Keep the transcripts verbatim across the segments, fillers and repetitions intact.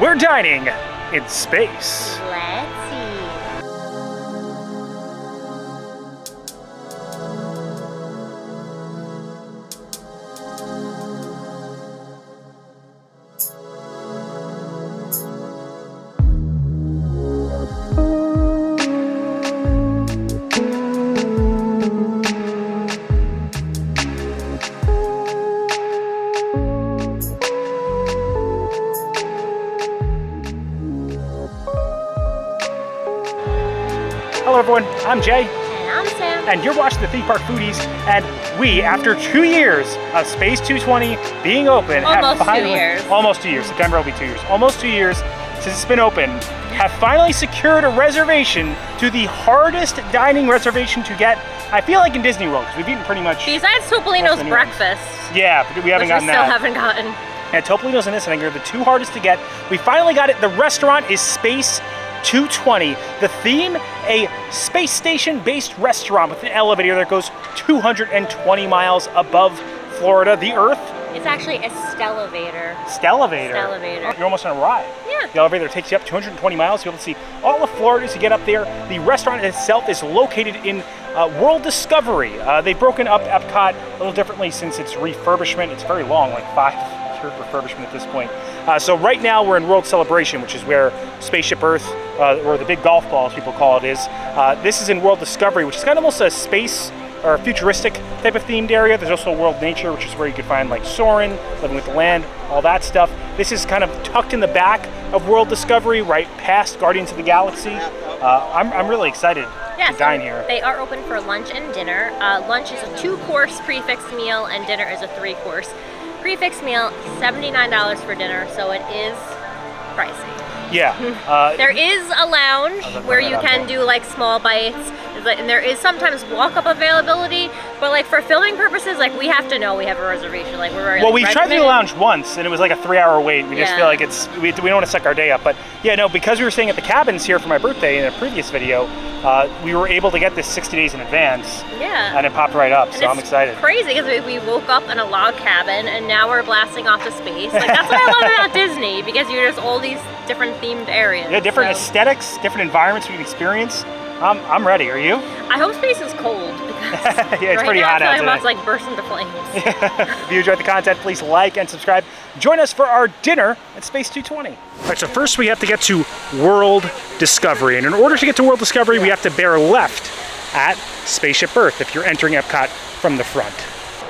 We're dining in space. Let's Hello everyone, I'm Jay. And I'm Sam. And you're watching the Theme Park Foodies, and we, after two years of Space two twenty being open, almost have finally, two years. Almost two years, September will be two years, almost two years since it's been open, have finally secured a reservation to the hardest dining reservation to get, I feel like in Disney World, because we've eaten pretty much... Besides Topolino's breakfast. Yeah, but we haven't gotten we still that. still haven't gotten. And Topolino's and this, I think, are the two hardest to get. We finally got it. The restaurant is Space two twenty. The theme, a space station based restaurant with an elevator that goes two hundred twenty miles above Florida, the Earth. It's actually a Stellarvator. Stellarvator? Stellarvator. You're almost on a ride. Yeah. The elevator takes you up two hundred twenty miles. You'll be able to see all of Florida as you get up there. The restaurant itself is located in uh, World Discovery. Uh, they've broken up Epcot a little differently since its refurbishment. It's very long, like five refurbishment at this point. Uh, so right now we're in World Celebration, which is where Spaceship Earth, uh, or the big golf ball as people call it, is. Uh, this is in World Discovery, which is kind of almost a space or a futuristic type of themed area. There's also World Nature, which is where you could find like Soarin', Living with the Land, all that stuff. This is kind of tucked in the back of World Discovery, right past Guardians of the Galaxy. Uh, I'm, I'm really excited. Yeah, so dine here. They are open for lunch and dinner. Uh, lunch is a two-course prefix meal and dinner is a three-course. Prefix meal, seventy-nine dollars for dinner, so it is pricey. Yeah. Uh, there is a lounge where you can do like small bites, and there is sometimes walk-up availability, but like for filming purposes, like we have to know we have a reservation. Like we're very, well, like, we tried the lounge once, and it was like a three-hour wait. We yeah. just feel like it's we, we don't want to suck our day up, but yeah, no, because we were staying at the cabins here for my birthday in a previous video, uh, we were able to get this sixty days in advance. Yeah. And it popped right up, and so I'm excited. Crazy because we, we woke up in a log cabin, and now we're blasting off to space. Like that's what I love about Disney, because you're just all these different themed areas. Yeah, different so. aesthetics, different environments we can experience. Um, I'm ready, are you? I hope space is cold because yeah, it's right pretty now hot out today. I'm about to like burst into flames. If you enjoyed the content, please like and subscribe. Join us for our dinner at Space two twenty. All right, so first we have to get to World Discovery. And in order to get to World Discovery, we have to bear left at Spaceship Earth if you're entering Epcot from the front.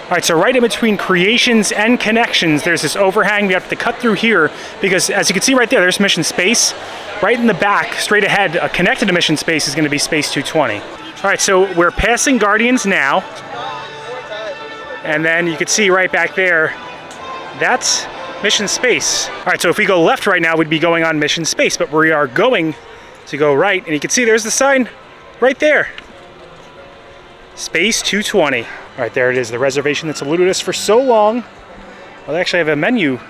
All right, so right in between Creations and Connections, there's this overhang. We have to cut through here because as you can see right there, there's Mission Space. Right in the back, straight ahead, uh, connected to Mission Space is gonna be Space two twenty. All right, so we're passing Guardians now. And then you can see right back there, that's Mission Space. All right, so if we go left right now, we'd be going on Mission Space, but we are going to go right. And you can see there's the sign right there. Space two twenty. All right, there it is, the reservation that's eluded us for so long. Well, they actually have a menu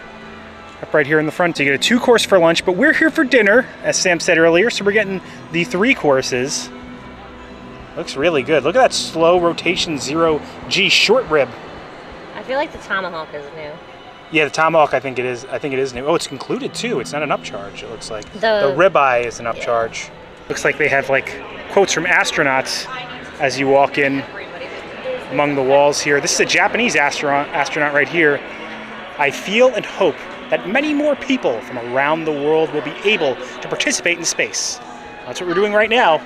up right here in the front. You get a two course for lunch, but we're here for dinner, as Sam said earlier, so we're getting the three courses. Looks really good. Look at that slow rotation zero G short rib. I feel like the tomahawk is new. Yeah, the tomahawk, I think it is. I think it is new. Oh, it's concluded too. It's not an upcharge, it looks like. The, the ribeye is an upcharge. Yeah. Looks like they have like quotes from astronauts as you walk in. Among the walls here. This is a Japanese astronaut, astronaut right here. I feel and hope that many more people from around the world will be able to participate in space. That's what we're doing right now,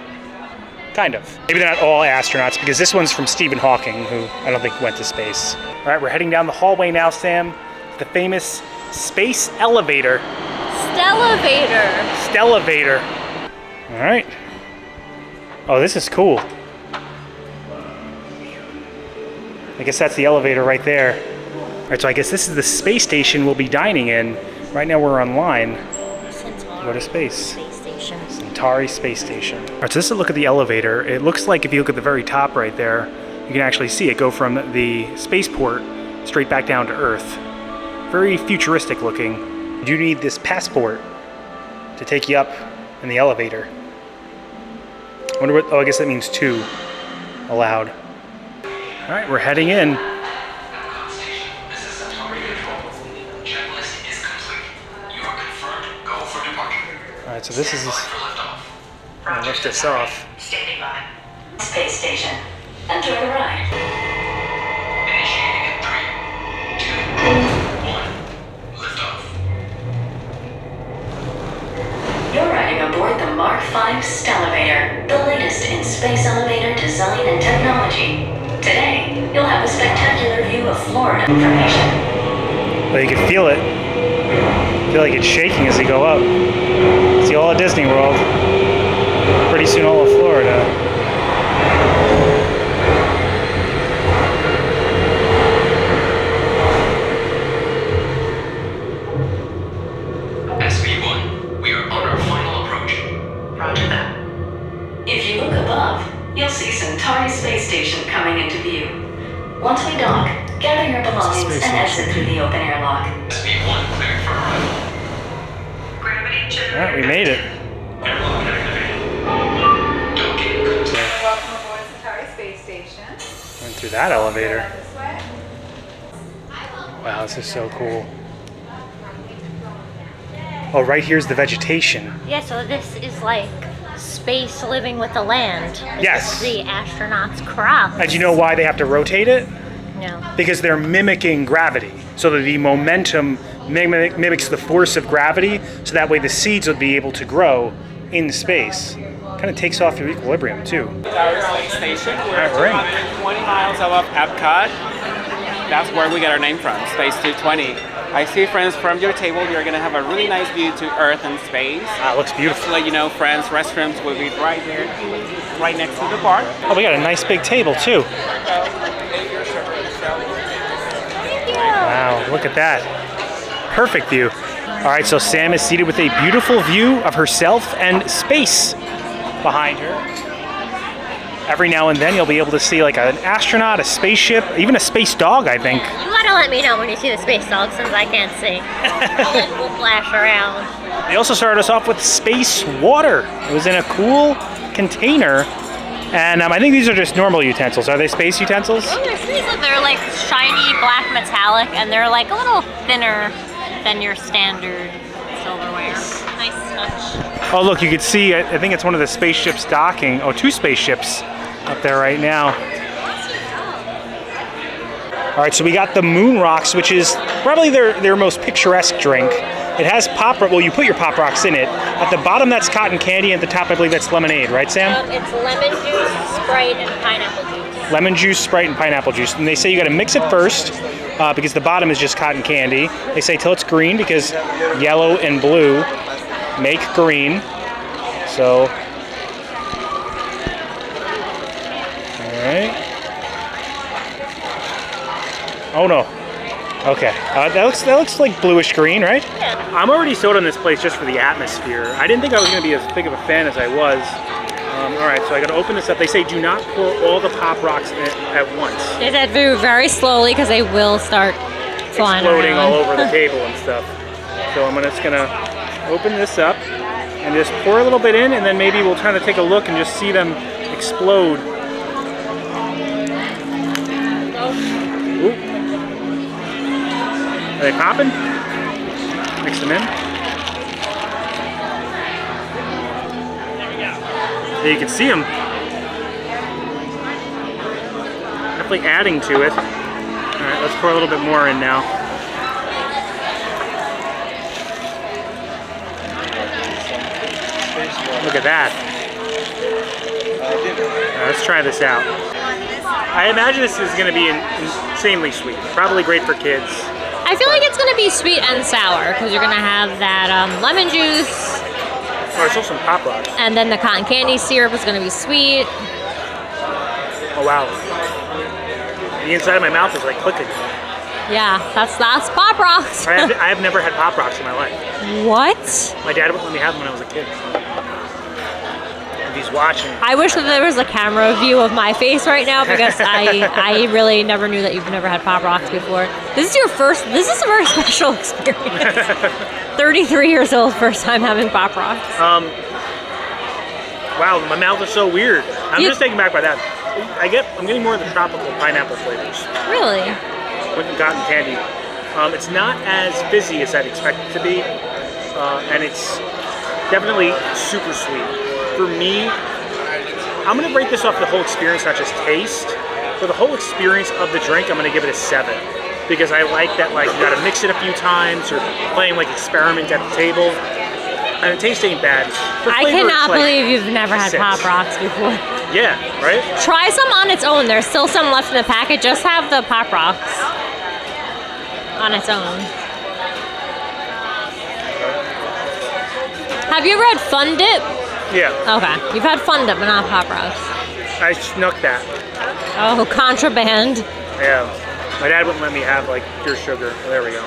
kind of. Maybe they're not all astronauts because this one's from Stephen Hawking, who I don't think went to space. All right, we're heading down the hallway now, Sam. The famous space elevator. Stellarvator. Stellarvator. All right. Oh, this is cool. I guess that's the elevator right there. All right, so I guess this is the space station we'll be dining in. Right now we're online. Centauri. Go to space. Space Station. Centauri Space Station. All right, so this is a look at the elevator. It looks like if you look at the very top right there, you can actually see it go from the spaceport straight back down to Earth. Very futuristic looking. You do need this passport to take you up in the elevator. I wonder what, oh, I guess that means two allowed. All right, we're heading in. This is a targeted call. Checklist is complete. You are confirmed. Alright, so this is this. I'm gonna lift this off. Standing by. Space station. Enjoy the ride. Initiating in three, two, one. Lift off. You're riding aboard the Mark five Stellarvator, the latest in space elevator design and technology. Today, you'll have a spectacular view of Florida information. Well, you can feel it. I feel like it's shaking as you go up. See all of Disney World. Pretty soon all of Florida. S V one, we are on our final approach. Roger that. If you look above, you'll see Centauri Space Station coming into view. Once we dock, gather your belongings and exit through the open airlock. S V one, clear for arrival. Gravity generator. Alright, we made it. Airlock activated. Docking complete. Welcome aboard Centauri Space Station. Went through that elevator. Wow, this is so cool. Oh, right here's the vegetation. Yeah, so this is like space living with the land. This yes. Is the astronauts' crops. And do you know why they have to rotate it? No. Because they're mimicking gravity. So that the momentum mimic mimics the force of gravity, so that way the seeds would be able to grow in space. Kind of takes off your equilibrium, too. Station. We're right. twenty miles above Epcot. That's where we get our name from, Space two twenty. I see, friends, from your table, you're going to have a really nice view to Earth and space. Ah, it looks beautiful. Just to let you know, friends, restrooms will be right there, right next to the bar. Oh, we got a nice big table, too. Wow, look at that. Perfect view. All right, so Sam is seated with a beautiful view of herself and space behind her. Every now and then you'll be able to see like an astronaut, a spaceship, even a space dog, I think. You gotta let me know when you see the space dog since I can't see. It will flash around. They also started us off with space water. It was in a cool container. And um, I think these are just normal utensils. Are they space utensils? Oh, they're space. They're like shiny black metallic, and they're like a little thinner than your standard silverware. Nice touch. Oh, look, you could see, I think it's one of the spaceships docking. Oh, two spaceships up there right now. All right, so we got the moon rocks, which is probably their, their most picturesque drink. It has pop, well, you put your pop rocks in it. At the bottom, that's cotton candy. At the top, I believe that's lemonade, right, Sam? Um, it's lemon juice, Sprite, and pineapple juice. Lemon juice, Sprite, and pineapple juice. And they say you gotta mix it first uh, because the bottom is just cotton candy. They say till it's green because yellow and blue make green. So, all right. Oh no. Okay, uh, that looks that looks like bluish green, right? Yeah. I'm already sold on this place just for the atmosphere. I didn't think I was going to be as big of a fan as I was. Um, all right, so I got to open this up. They say do not pour all the pop rocks in it at once. They said move very slowly because they will start flying exploding around all over the table and stuff. So I'm just going to open this up and just pour a little bit in, and then maybe we'll kind of take a look and just see them explode. Ooh. Are they popping? Mix them in. Yeah, you can see them. Definitely adding to it. All right, let's pour a little bit more in now. Look at that. Now let's try this out. I imagine this is going to be insanely sweet. Probably great for kids. I feel like it's going to be sweet and sour because you're going to have that um, lemon juice. Oh, there's also some pop rocks. And then the cotton candy syrup is going to be sweet. Oh, wow. The inside of my mouth is like clicking. Yeah, that's, that's pop rocks. I, have, I have never had pop rocks in my life. What? My dad wouldn't let me have them when I was a kid. He's watching. I wish that there was a camera view of my face right now because I I really never knew that you've never had pop rocks before. This is your first, this is a very special experience. thirty-three years old, first time having pop rocks. Um, wow, my mouth is so weird. I'm you, just taken back by that. I get, I'm getting more of the tropical pineapple flavors. Really? With the cotton candy. Um, it's not as fizzy as I'd expect it to be. Uh, and it's definitely super sweet. For me, I'm gonna rate this off the whole experience, not just taste. For the whole experience of the drink, I'm gonna give it a seven. Because I like that, like, you gotta mix it a few times, or playing like experiment at the table. And the taste ain't bad. I cannot believe you've never had Pop Rocks before. Yeah, right? Try some on its own. There's still some left in the packet. Just have the Pop Rocks on its own. Have you ever had Fun Dip? Yeah. Okay. You've had Fun Dip, but not Pop Rocks. I snuck that. Oh, contraband. Yeah. My dad wouldn't let me have, like, pure sugar. There we go.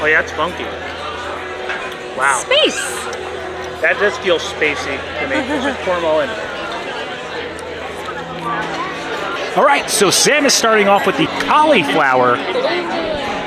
Oh yeah, it's funky. Wow. Space. That does feel spacey to me. Just pour them all in. All right, so Sam is starting off with the cauliflower.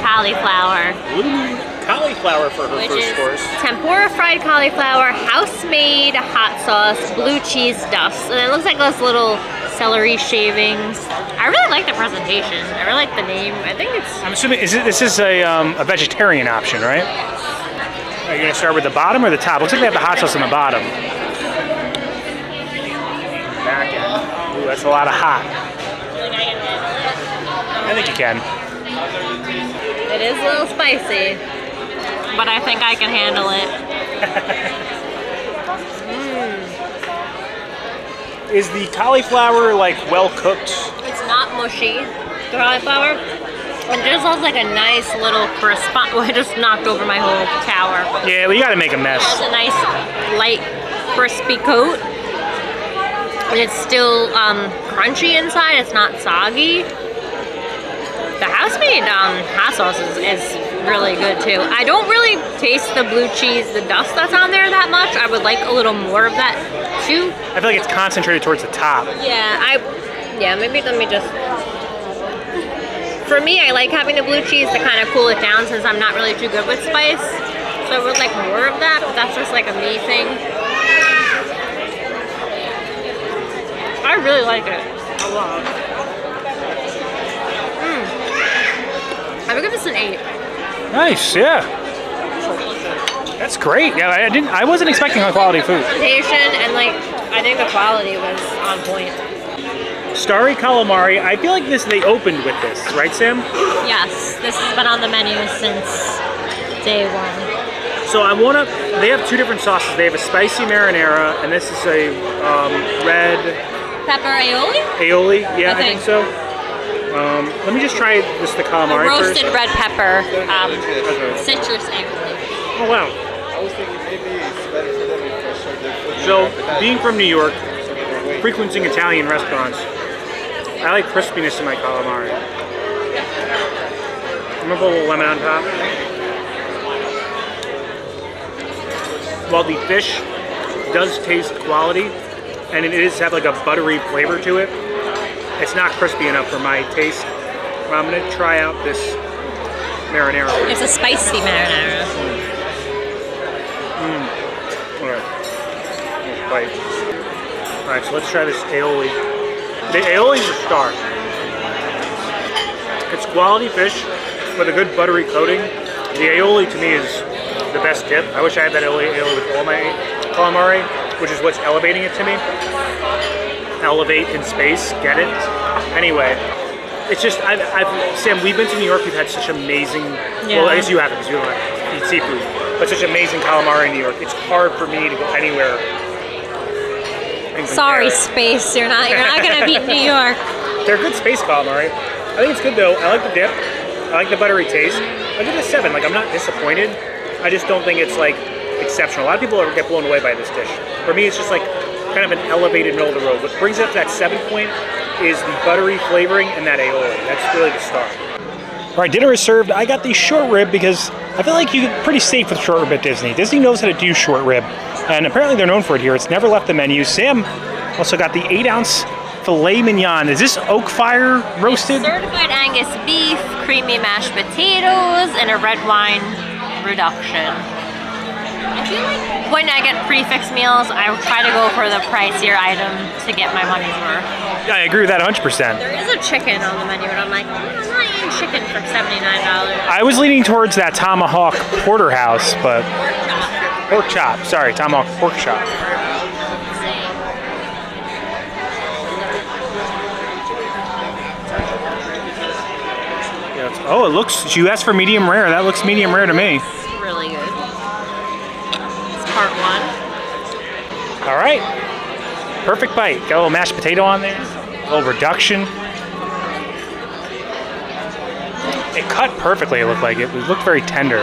Cauliflower. Ooh, cauliflower for her Which first is course. Tempura fried cauliflower, house-made hot sauce, blue cheese dust, and it looks like those little celery shavings. I really like the presentation. I really like the name. I think it's... I'm assuming is it, this is a, um, a vegetarian option, right? Yes. Are you going to start with the bottom or the top? Looks like they have the hot sauce on the bottom. Back in. Ooh, that's a lot of hot. I think you can. It is a little spicy, but I think I can handle it. Is the cauliflower, like, well cooked? It's not mushy, the cauliflower. It just has like a nice little crisp. Well, I just knocked over my whole tower. Yeah, well, you gotta make a mess. It has a nice light crispy coat. And it's still um, crunchy inside, it's not soggy. The house-made um, hot sauce is, is really good too. I don't really taste the blue cheese, the dust that's on there that much. I would like a little more of that too. I feel like it's concentrated towards the top. Yeah, I, yeah, maybe let me just, for me, I like having the blue cheese to kind of cool it down since I'm not really too good with spice. So I would like more of that, but that's just like a me thing. I really like it a lot. I would give this an eight. Nice, yeah. That's great. Yeah, I didn't. I wasn't expecting high quality food. Presentation and like, I think the quality was on point. Starry calamari. I feel like this. They opened with this, right, Sam? Yes, this has been on the menu since day one. So I wanna. They have two different sauces. They have a spicy marinara, and this is a um, red pepper aioli. Aioli, yeah, I think, I think so. Um, let me just try this the calamari a roasted first. Red pepper, um, okay. Citrus aioli. Oh wow! So, being from New York, frequenting Italian restaurants, I like crispiness in my calamari. I'm gonna put a little lemon on top. While the fish does taste quality, and it is have like a buttery flavor to it, it's not crispy enough for my taste. I'm going to try out this marinara. It's a spicy marinara. Mmm. Mm. All right. Bite. All right, so let's try this aioli. The aioli is a star. It's quality fish with a good buttery coating. The aioli to me is the best dip. I wish I had that aioli, aioli with all my calamari, which is what's elevating it to me. Elevate in space, get it? Anyway, it's just, I've, I've, Sam, we've been to New York, we've had such amazing, yeah. Well, I guess you haven't because you don't eat seafood, but such amazing calamari in New York. It's hard for me to go anywhere. Sorry, space, you're not, you're not gonna beat New York. They're good space calamari. I think it's good though. I like the dip, I like the buttery taste. I give it a seven, like I'm not disappointed. I just don't think it's like exceptional. A lot of people get blown away by this dish. For me, it's just like, kind of an elevated middle of the road. What brings up that seven point is the buttery flavoring and that aioli. That's really the star. All right, dinner is served. I got the short rib because I feel like you get pretty safe with short rib at Disney. Disney knows how to do short rib, and apparently they're known for it here. It's never left the menu. Sam also got the eight ounce filet mignon. Is this oak fire roasted? It's certified Angus beef, creamy mashed potatoes, and a red wine reduction. I feel like when I get prefix meals, I try to go for the pricier item to get my money's worth. Yeah, I agree with that one hundred percent. There is a chicken on the menu, and I'm like, oh, I'm not eating chicken for seventy-nine dollars. I was leaning towards that tomahawk porterhouse, but... Pork chop. Pork chop. Sorry, tomahawk pork chop. Oh, it looks, you asked for medium rare. That looks medium rare to me. It's really good. It's part one. All right. Perfect bite. Got a little mashed potato on there. A little reduction. It cut perfectly, it looked like. It looked very tender.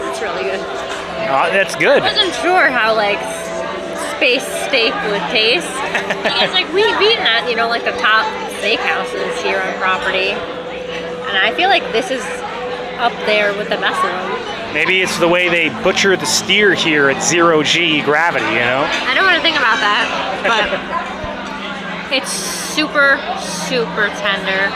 That's really good. Uh, that's good. I wasn't sure how, like, space steak would taste. It's like we've eaten at, you know, like the top steakhouses here on property, and I feel like this is up there with the best of them. Maybe it's the way they butcher the steer here at zero G gravity, you know? I don't want to think about that, but it's super, super tender.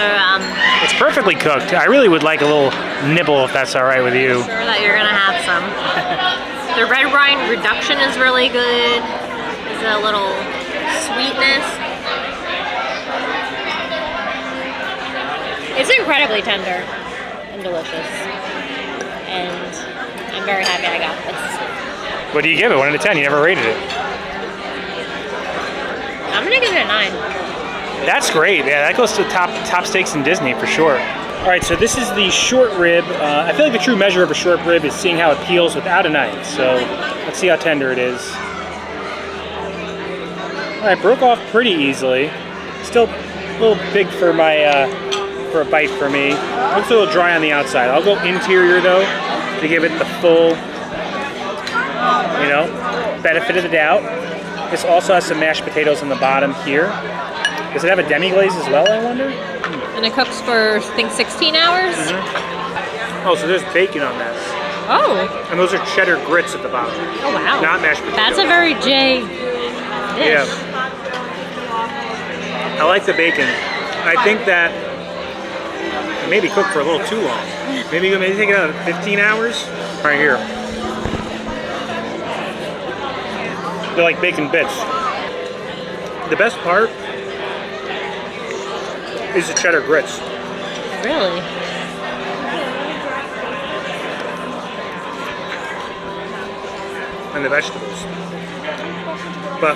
Um, it's perfectly cooked. I really would like a little nibble if that's all right with you. I'm sure that you're gonna have some. The red wine reduction is really good. There's a little sweetness. It's incredibly tender and delicious. And I'm very happy I got this. What do you give it? one out of ten? You never rated it. I'm gonna give it a nine. That's great. Yeah, that goes to top top steaks in Disney for sure. All right, so this is the short rib. Uh, I feel like the true measure of a short rib is seeing how it peels without a knife. So let's see how tender it is. All right, broke off pretty easily. Still a little big for my uh, for a bite for me. Looks a little dry on the outside. I'll go interior though to give it the full, you know, benefit of the doubt. This also has some mashed potatoes on the bottom here. Does it have a demi-glaze as well, I wonder? And it cooks for, I think, sixteen hours? Mm-hmm. Oh, so there's bacon on this. Oh. And those are cheddar grits at the bottom. Oh, wow. Not mashed potatoes. That's a very J dish. Yeah. I like the bacon. I think that it maybe cooked for a little too long. Maybe you maybe take it out at fifteen hours? Right here. They're like bacon bits. The best part is the cheddar grits. Really? And the vegetables. But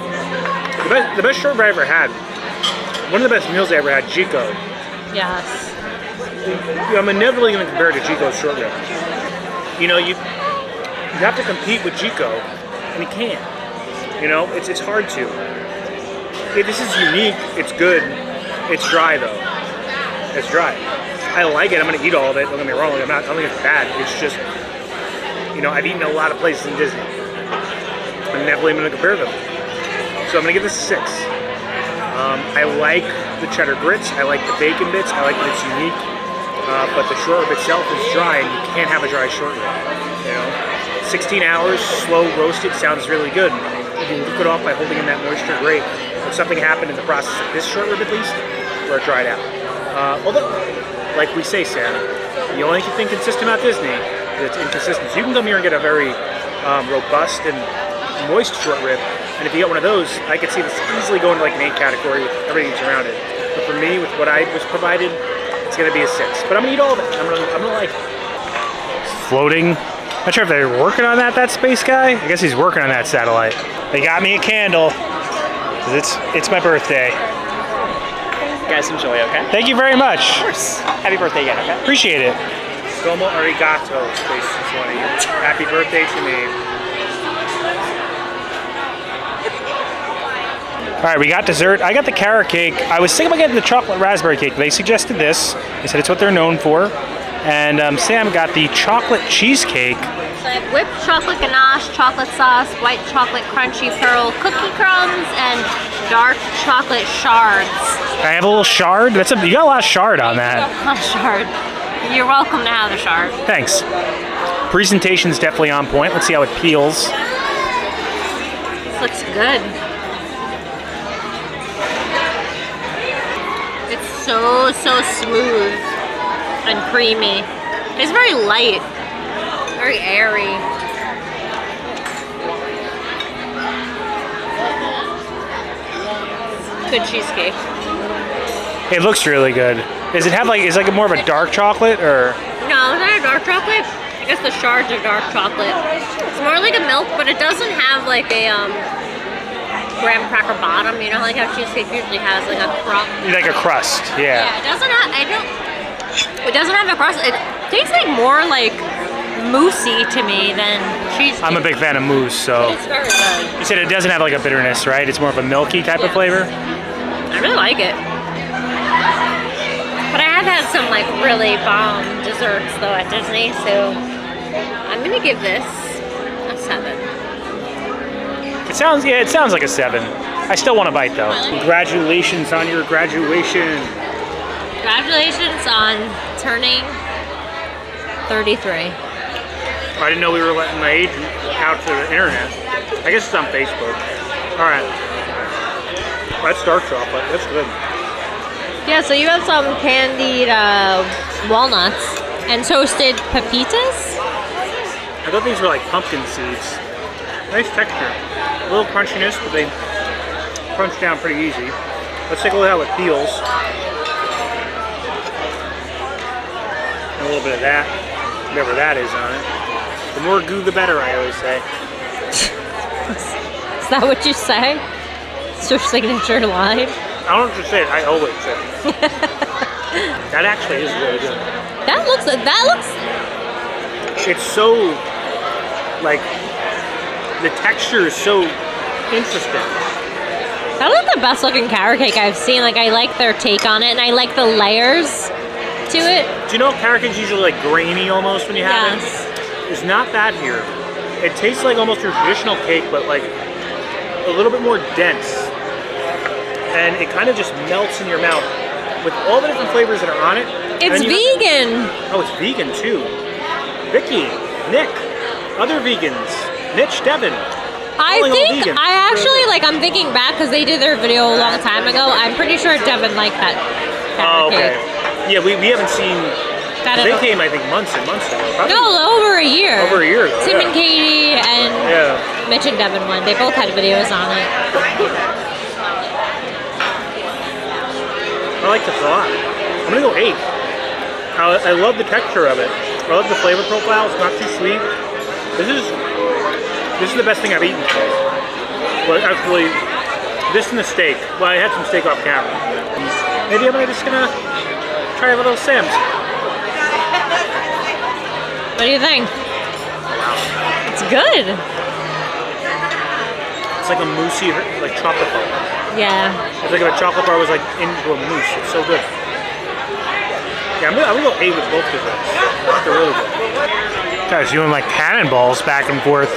the best, the best short rib I ever had, one of the best meals I ever had, Jiko. Yes. I'm inevitably going to compare it to Jiko's short rib. You know, you you have to compete with Jiko, and you can't. You know, it's it's hard to. Hey, this is unique. It's good. It's dry though. It's dry. I like it. I'm gonna eat all of it. Don't get me wrong. I'm not. I don't think it's bad. It's just, you know, I've eaten a lot of places in Disney. I'm definitely gonna compare them. So I'm gonna give this a six. Um, I like the cheddar grits. I like the bacon bits. I like that it's unique. Uh, but the short rib itself is dry, and you can't have a dry short rib. You know, sixteen hours slow roasted sounds really good. You can cook it off by holding in that moisture. Great. If something happened in the process of this short rib, at least, where it dried out. Uh, although, like we say, Sam, the only thing consistent about Disney is its inconsistency. You can come here and get a very um, robust and moist short rib, and if you get one of those, I could see this easily going to like an eight category with everything that's around it. But for me, with what I was provided, it's going to be a six. But I'm going to eat all of it. I'm going to like it. Floating. Not sure if they're working on that, that space guy. I guess he's working on that satellite. They got me a candle. It's it's my birthday. You guys enjoy, okay? Thank you very much. Of course. Happy birthday again, okay? Appreciate it. Domo arigato, Space two twenty. Happy birthday to me. All right, we got dessert. I got the carrot cake. I was thinking about getting the chocolate raspberry cake. They suggested this. They said it's what they're known for. And um, Sam got the chocolate cheesecake. So I have whipped chocolate ganache, chocolate sauce, white chocolate crunchy pearl cookie crumbs, and dark chocolate shards. I have a little shard? That's a, you got a lot of shard on that. You got a lot of shard. You're welcome to have the shard. Thanks. Presentation's definitely on point. Let's see how it peels. This looks good. It's so, so smooth and creamy. It's very light. Very airy. good cheesecake. It looks really good. Does it have like, is it like more of a dark chocolate or? No, it's not a dark chocolate. I guess the shards are dark chocolate. It's more like a milk, but it doesn't have like a um, graham cracker bottom. You know, like how cheesecake usually has like a crust. Like a crust, yeah. Yeah, it doesn't have, I don't, it doesn't have a crust. It tastes like more like moussey to me than cheesecake. I'm a big fan of mousse, so. It's very good. You said it doesn't have like a bitterness, right? It's more of a milky type yeah. of flavor? I really like it. But I have had some like really bomb desserts though at Disney, so I'm gonna give this a seven. It sounds, yeah, it sounds like a seven. I still want to bite though. Congratulations on your graduation. Congratulations on turning thirty-three. I didn't know we were letting my age out to the internet. I guess it's on Facebook. All right. That's dark chocolate. That's good. Yeah, so you have some candied uh, walnuts and toasted pepitas? I thought these were like pumpkin seeds. Nice texture. A little crunchiness, but they crunch down pretty easy. Let's take a look at how it feels. And a little bit of that, whatever that is on it. The more goo, the better, I always say. Is that what you say? It's your signature line? I don't just say it, I always say it. That actually is really good. That looks, that looks... It's so, like, the texture is so interesting. That looks the best looking carrot cake I've seen. Like, I like their take on it, and I like the layers to it. Do you know carrot cake's usually, like, grainy almost when you have yes. it? It's not that here. It tastes like almost your traditional cake, but, like, a little bit more dense. And it kind of just melts in your mouth with all the different flavors that are on it. It's vegan. Have, oh, it's vegan too. Vicky, Nick, other vegans, Mitch, Devin. I think I actually like. I'm thinking back because they did their video a long time ago. I'm pretty sure Devin liked that. Oh, okay. Cake. Yeah, we we haven't seen. That they came, I think, months and months ago. Probably no, over a year. Over a year ago. Tim yeah. and Katie and yeah. Mitch and Devin won. They both had videos on it. I like this a lot. I'm gonna go eight. I, I love the texture of it. I love the flavor profile. It's not too sweet. This is this is the best thing I've eaten today. Well, actually, this and the steak. Well, I had some steak off camera. Maybe I'm just gonna try a little Sam's. What do you think? It's good. It's like a moussey, like chocolate bar. Yeah. It's like if a chocolate bar was like into a mousse. It's so good. Yeah, I'm gonna, I'm gonna go eight with both of them. They're really good. Guys, doing like cannonballs back and forth.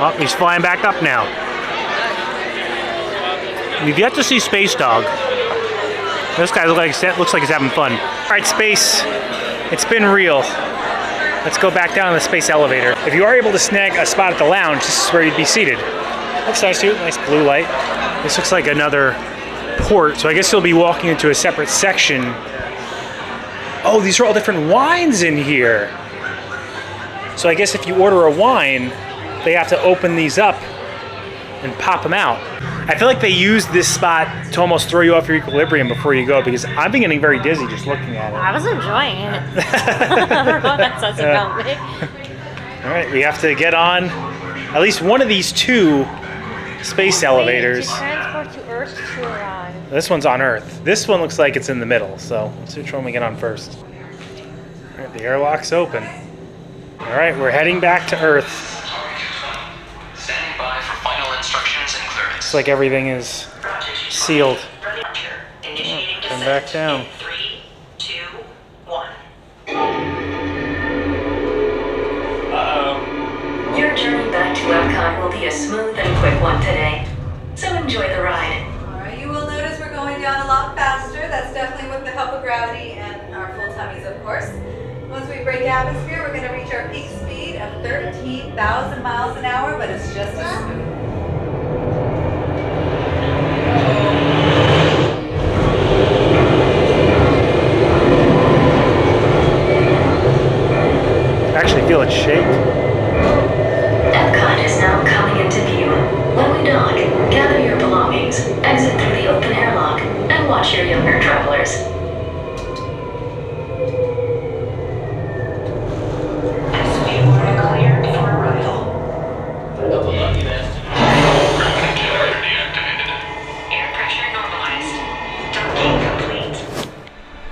Oh, he's flying back up now. You've yet to see Space Dog. This guy looks like looks like he's having fun. All right, Space. It's been real. Let's go back down to the space elevator. If you are able to snag a spot at the lounge, this is where you'd be seated. Looks nice too, nice blue light. This looks like another port, so I guess you'll be walking into a separate section. Oh, these are all different wines in here. So I guess if you order a wine, they have to open these up and pop them out. I feel like they use this spot to almost throw you off your equilibrium before you go, because I've been getting very dizzy just looking at it. I was enjoying it. I don't know what that says about me. All right, we have to get on at least one of these two space elevators. To transport to Earth to arrive. This one's on Earth. This one looks like it's in the middle, so let's see which one we get on first. All right, the airlock's open. All right, we're heading back to Earth. Standing by for final instructions and clearance. Looks like everything is sealed. Oh, come back down. Three, two, one. Uh-oh. Your journey back to Epcot will be a smooth and quick one today, so enjoy the ride. Alright, you will notice we're going down a lot faster. That's definitely with the help of gravity and our full tummies, of course. Once we break atmosphere, we're going to reach our peak speed of thirteen thousand miles an hour, but it's just as smooth. I actually feel it shake. Epcot is now coming into view. When we dock, gather your course.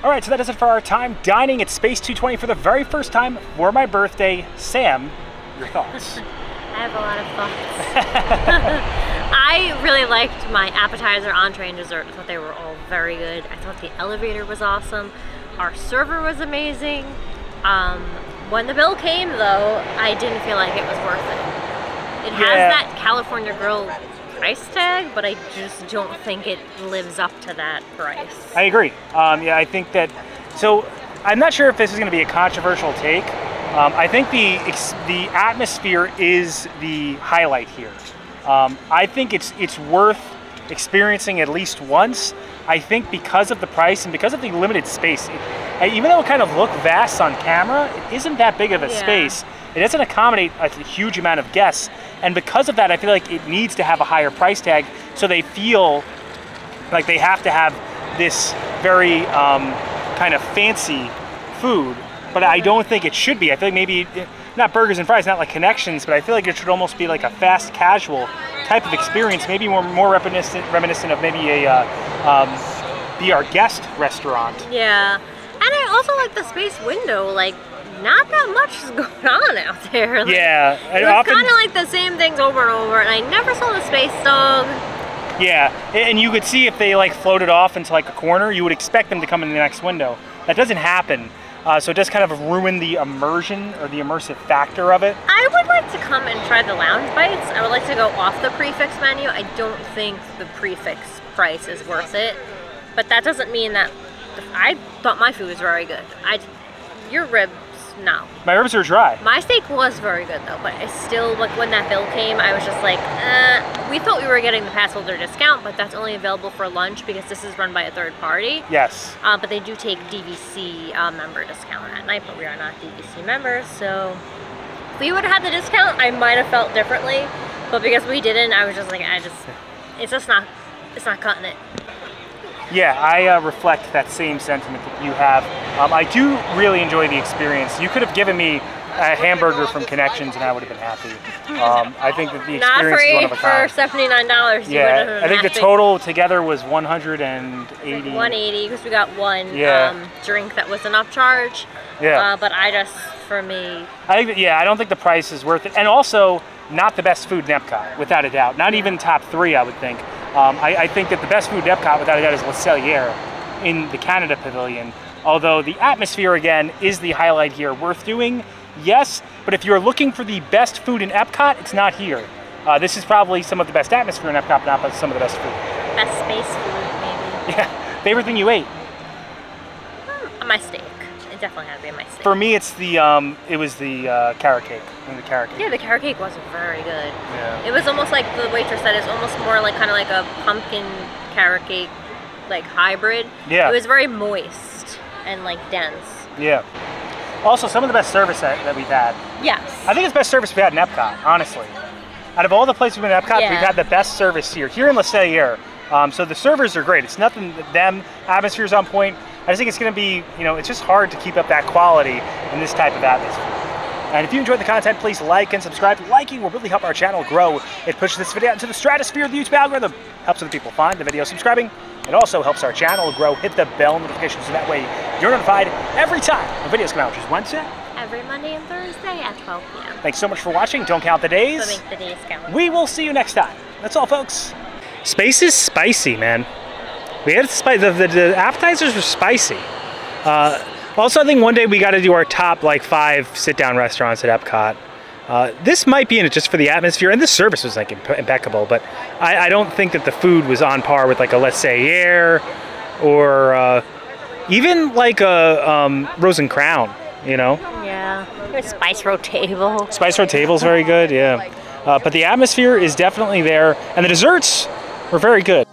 Alright, so that is it for our time dining at Space two twenty for the very first time for my birthday. Sam, your thoughts? I have a lot of thoughts. I really liked my appetizer, entree, and dessert. I thought they were all very good. I thought the elevator was awesome. Our server was amazing. Um, when the bill came, though, I didn't feel like it was worth it. It yeah. has that California Grill price tag, but I just don't think it lives up to that price. I agree. Um, yeah, I think that, so I'm not sure if this is going to be a controversial take. Um, I think the the atmosphere is the highlight here. Um, I think it's it's worth experiencing at least once. I think because of the price and because of the limited space, it, even though it kind of looked vast on camera, it isn't that big of a yeah. space. It doesn't accommodate a huge amount of guests. And because of that, I feel like it needs to have a higher price tag so they feel like they have to have this very um, kind of fancy food. But I don't think it should be. I feel like maybe, not burgers and fries, not like Connections, but I feel like it should almost be like a fast casual type of experience, maybe more, more reminiscent, reminiscent of maybe a uh, um, Be Our Guest restaurant. Yeah, and I also like the space window. Like, not that much is going on out there. Like, yeah. It's kind of like the same things over and over, and I never saw the space dog. Yeah, and you could see if they like floated off into like a corner, you would expect them to come in the next window. That doesn't happen. Uh, so it does kind of ruin the immersion or the immersive factor of it. I would like to come and try the lounge bites. I would like to go off the prefix menu. I don't think the prefix price is worth it, but that doesn't mean that I thought my food was very good. I, your rib. No. My ribs are dry. My steak was very good though, but I still, like when that bill came, I was just like, uh, we thought we were getting the pass holder discount, but that's only available for lunch because this is run by a third party. Yes. Uh, but they do take D V C uh, member discount at night, but we are not D V C members, so if we would have had the discount, I might have felt differently, but because we didn't, I was just like, I just, it's just not, it's not cutting it. Yeah, I uh, reflect that same sentiment that you have. Um, I do really enjoy the experience. You could have given me a hamburger from Connections and I would have been happy. Um, I think that the experience is one of a kind. Not for seventy-nine dollars. Yeah, I think the total together was one hundred eighty dollars. one hundred eighty dollars because we got one yeah. um, drink that was an upcharge. Yeah. Uh, but I just, for me... I think that, yeah, I don't think the price is worth it. And also, not the best food in Epcot, without a doubt. Not even top three, I would think. Um, I, I think that the best food at Epcot, without a doubt, is Le Cellier in the Canada Pavilion. Although the atmosphere, again, is the highlight here. Worth doing, yes, but if you're looking for the best food in Epcot, it's not here. Uh, this is probably some of the best atmosphere in Epcot, not but some of the best food. Best space food, maybe. Yeah. Favorite thing you ate? Um, my steak. It definitely had to be my steak. For me, it's the, um, it was the uh, carrot cake. The carrot cake. Yeah, the carrot cake was very good. Yeah. It was almost like the waitress said, it's almost more like kind of like a pumpkin carrot cake, like hybrid. Yeah. It was very moist and like dense. Yeah. Also, some of the best service that, that we've had. Yes. I think it's the best service we've had in Epcot, honestly. Out of all the places we've been in Epcot, yeah. we've had the best service here, here in Le Cellier. Um, so the servers are great. It's nothing them. Atmosphere's on point. I just think it's going to be, you know, it's just hard to keep up that quality in this type of atmosphere. And if you enjoyed the content, please like and subscribe. Liking will really help our channel grow. It pushes this video out into the stratosphere of the YouTube algorithm, helps other people find the video. Subscribing, it also helps our channel grow. Hit the bell notification so that way you're notified every time the videos come out, which is Wednesday. Every Monday and Thursday at twelve p m Thanks so much for watching. Don't count the days. But make the days count. We will see you next time. That's all, folks. Space is spicy, man. We had spice. The, the, the appetizers were spicy. Uh, also, I think one day we got to do our top like five sit-down restaurants at Epcot. Uh, this might be in it just for the atmosphere, and the service was like impe impeccable. But I, I don't think that the food was on par with like a Le Cellier or uh, even like a um, Rose and Crown. You know? Yeah. Spice Road Table. Spice Road Table is very good. Yeah. Uh, but the atmosphere is definitely there, and the desserts were very good.